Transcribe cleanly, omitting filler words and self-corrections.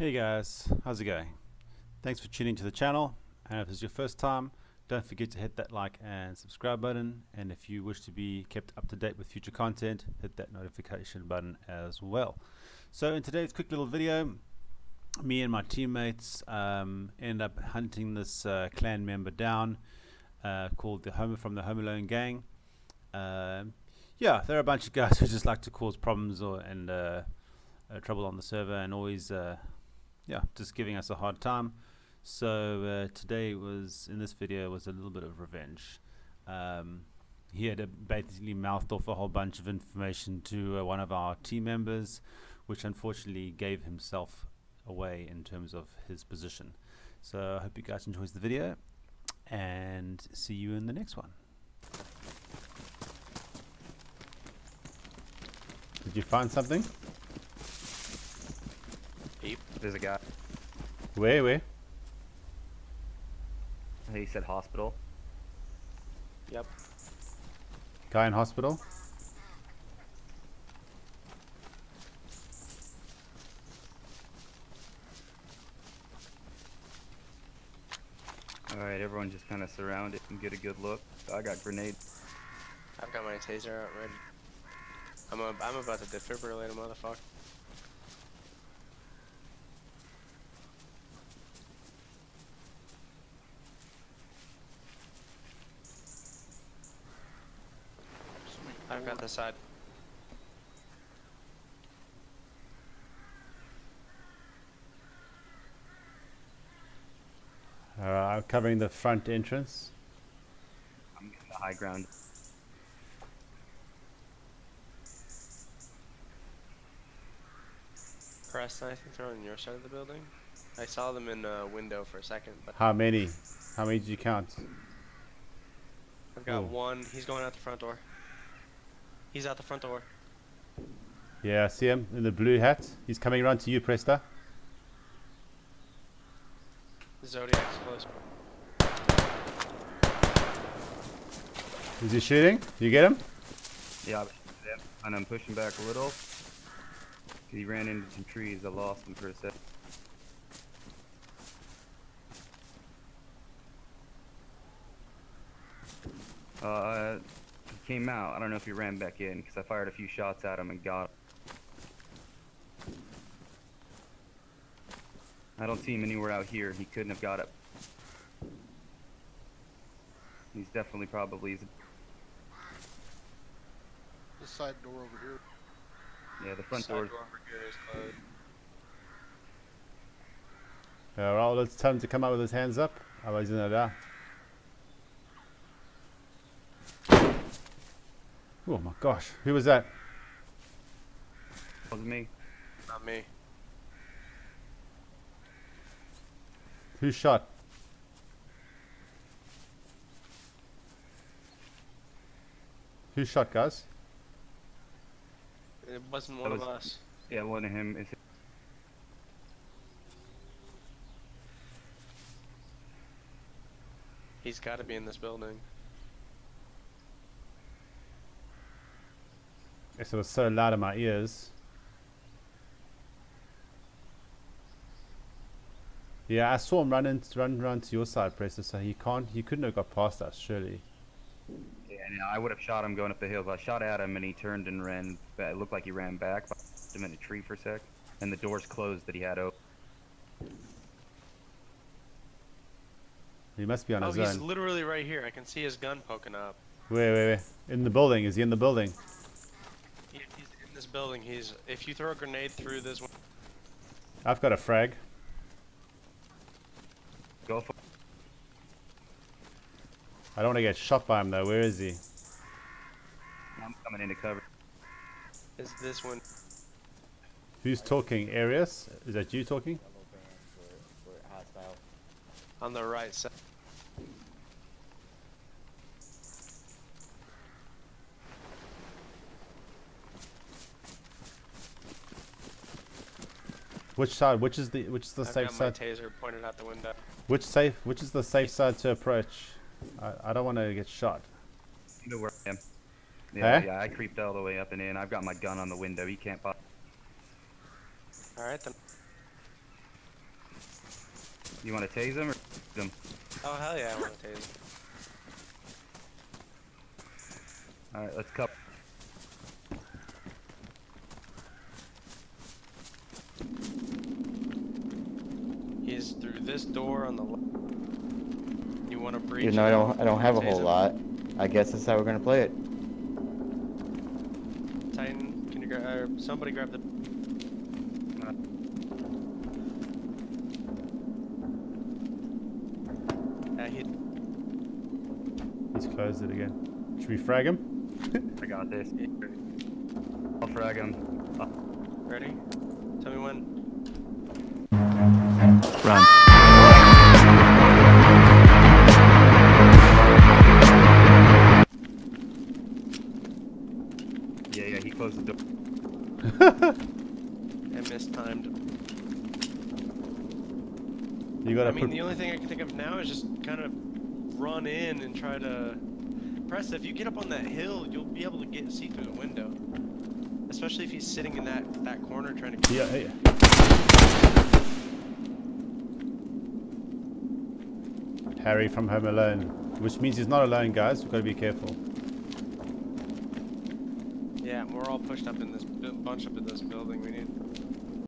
Hey guys, how's it going? Thanks for tuning to the channel, and if this is your first time, don't forget to hit that like and subscribe button, and if you wish to be kept up to date with future content, hit that notification button as well. So in today's quick little video, me and my teammates end up hunting this clan member down called the Home Alone gang. Yeah, they're a bunch of guys who just like to cause problems and trouble on the server, and always yeah, just giving us a hard time. So today in this video was a little bit of revenge. He had basically mouthed off a whole bunch of information to one of our team members, which unfortunately gave himself away in terms of his position. So I hope you guys enjoy the video, and see you in the next one. Did you find something? Yep, there's a guy. Where? He said hospital. Yep. Guy in hospital? Alright, everyone just kind of surround it and get a good look. I got grenades. I've got my taser out ready. I'm about to defibrillate a motherfucker. I've got this side. Alright, I'm covering the front entrance. I'm getting the high ground. Preston, I think they're on your side of the building. I saw them in a window for a second. But how many? How many did you count? I've got one. He's going out the front door. He's out the front door. Yeah, I see him in the blue hat. He's coming around to you, Presta. Zodiac's close. Is he shooting? You get him? Yeah, and I'm pushing back a little. He ran into some trees. I lost him for a second. He came out. I don't know if he ran back in because I fired a few shots at him and got him. I don't see him anywhere out here. He couldn't have got up. He's definitely probably. The side door over here. Yeah, the front door. Alright, let's tell him to come out with his hands up. Otherwise, he's not there. Oh my gosh, who was that? It wasn't me. Not me. Who shot? Who shot, guys? It wasn't one of us. Yeah, one of him. He's got to be in this building. It was so loud in my ears. Yeah, I saw him run to your side, Preston. So he couldn't have got past us, surely. Yeah, no, I would have shot him going up the hills. I shot at him and he turned and ran. It looked like he ran back. But I put him in a tree for a sec, and the doors closed that he had open. He must be on his own. Oh, he's literally right here. I can see his gun poking up. Wait. In the building? Is he in the building? Building, he's. If you throw a grenade through this one, I've got a frag. Go for. I don't want to get shot by him though. Where is he? I'm coming into cover. Is this one? Who's talking? Arius? Is that you talking? On the right side. Which side? Which is the safe side? I've got my taser pointed out the window. Which is the safe side to approach? I don't want to get shot. You know where I am. Yeah, hey? Yeah, I creeped all the way up and in. I've got my gun on the window. He can't pop. All right then. You want to tase him or tase him? Oh, hell yeah, I want to tase him. Alright, let's cup. He's through this door on the left. You want to breach? You know, I don't have a whole lot. I guess that's how we're gonna play it. Titan, can you grab? Somebody grab the. He's closed it again. Should we frag him? I got this. I'll frag him. Oh. Ready? Tell me when. Run. Yeah, yeah, he closed the door. I mistimed. You gotta. I mean, the only thing I can think of now is just kind of run in and try to. Preston, if you get up on that hill, you'll be able to see through the window. Especially if he's sitting in that corner trying to. Yeah, yeah. Harry from home alone, which means he's not alone, guys. We've got to be careful. Yeah, we're all pushed up in this bunch up in this building. We need.